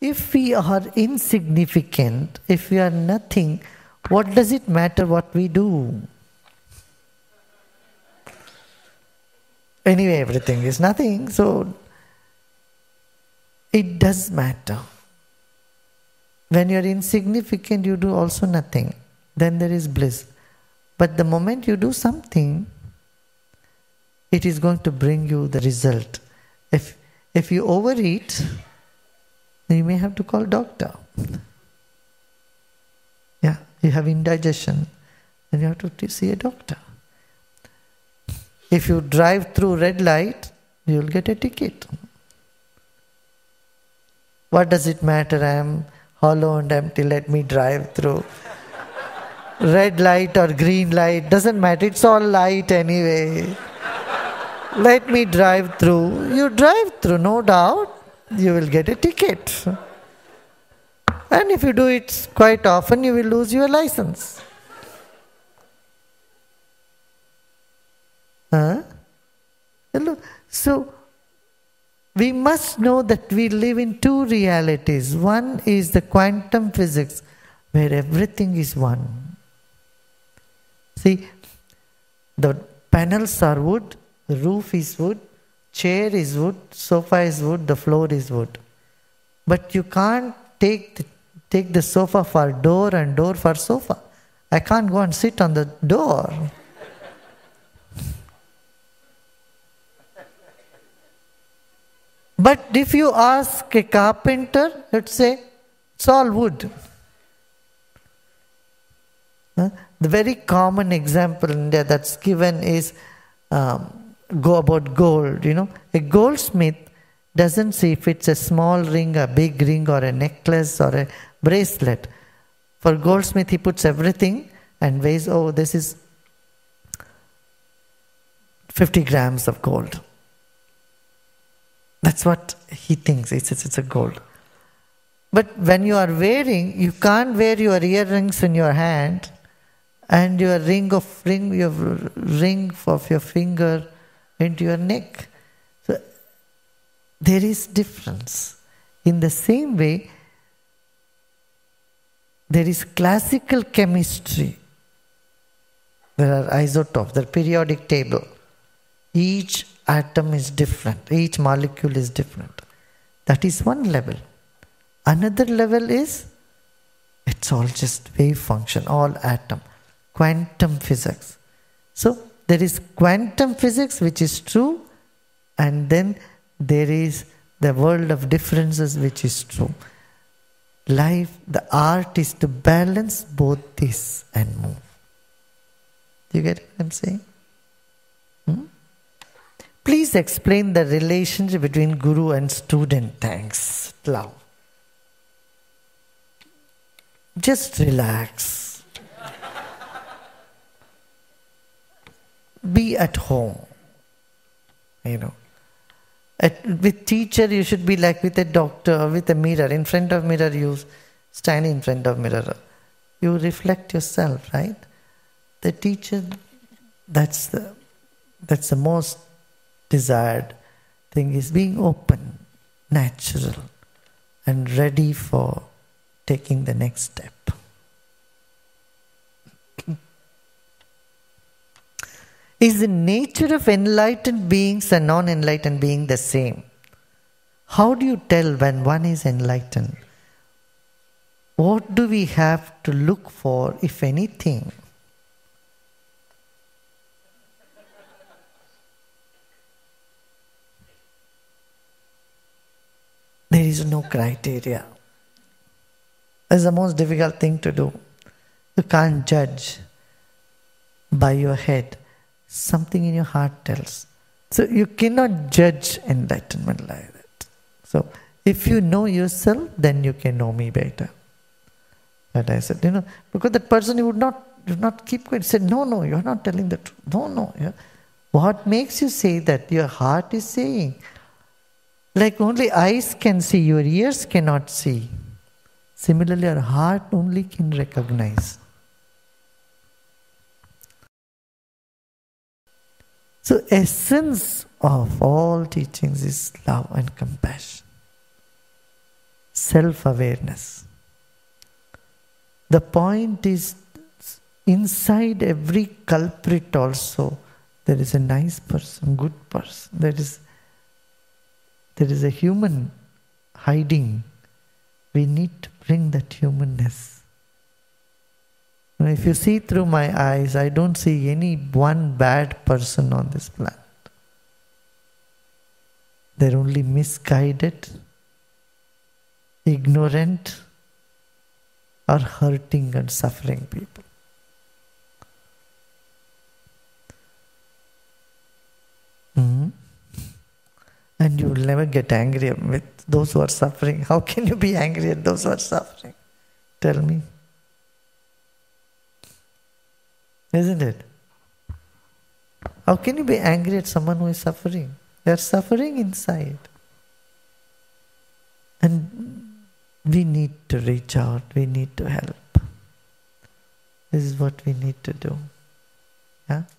If we are insignificant, if we are nothing, what does it matter what we do? Anyway, everything is nothing, so it does matter. When you are insignificant, you do also nothing. Then there is bliss. But the moment you do something, it is going to bring you the result. If you overeat, then you may have to call doctor. Yeah, you have indigestion, then you have to see a doctor. If you drive through red light, you will get a ticket. What does it matter? I am hollow and empty, let me drive through. Red light or green light, doesn't matter, it's all light anyway. Let me drive through. You drive through, no doubt, you will get a ticket. And if you do it quite often, you will lose your license. Huh? So, we must know that we live in two realities. One is the quantum physics, where everything is one. See, the panels are wood, the roof is wood, chair is wood, sofa is wood, the floor is wood. But you can't take the sofa for door and door for sofa. I can't go and sit on the door. But if you ask a carpenter, let's say, it's all wood. The very common example in India that's given is about gold, you know. A goldsmith doesn't see if it's a small ring, a big ring, or a necklace, or a bracelet. For goldsmith, he puts everything and weighs, oh, this is 50 grams of gold. That's what he thinks, it's a gold. But when you are wearing, you can't wear your earrings in your hand and your ring of your finger into your neck. So there is difference. In the same way, there is classical chemistry. There are isotopes, the periodic table. Each atom is different, each molecule is different. That is one level. Another level is, it's all just wave function, all atom. Quantum physics. So, there is quantum physics, which is true, and then there is the world of differences, which is true. Life, the art is to balance both this and move. Do you get what I'm saying? Please explain the relationship between guru and student. Thanks, love. Just relax. Be at home. You know, with teacher you should be like with a doctor or with a mirror. In front of mirror you stand in front of mirror. You reflect yourself, right? The teacher, that's the most desired thing is being open, natural, and ready for taking the next step. Is the nature of enlightened beings and non-enlightened beings the same? How do you tell when one is enlightened? What do we have to look for, if anything? There is no criteria. That's the most difficult thing to do. You can't judge by your head. Something in your heart tells. So you cannot judge enlightenment like that. So if you know yourself, then you can know me better. But I said, you know, because that person, you would not keep quiet. He said, no, you're not telling the truth. No. Yeah. What makes you say that? Your heart is saying. Like only eyes can see, your ears cannot see. Similarly, our heart only can recognize. So essence of all teachings is love and compassion. self-awareness. The point is, inside every culprit also, there is a nice person, good person. There is a human hiding. We need to bring that humanness. And if you see through my eyes, I don't see any one bad person on this planet. They're only misguided, ignorant, or hurting and suffering people. And you will never get angry with those who are suffering. How can you be angry at those who are suffering? Tell me. Isn't it? How can you be angry at someone who is suffering? They are suffering inside. And we need to reach out. We need to help. This is what we need to do. Yeah?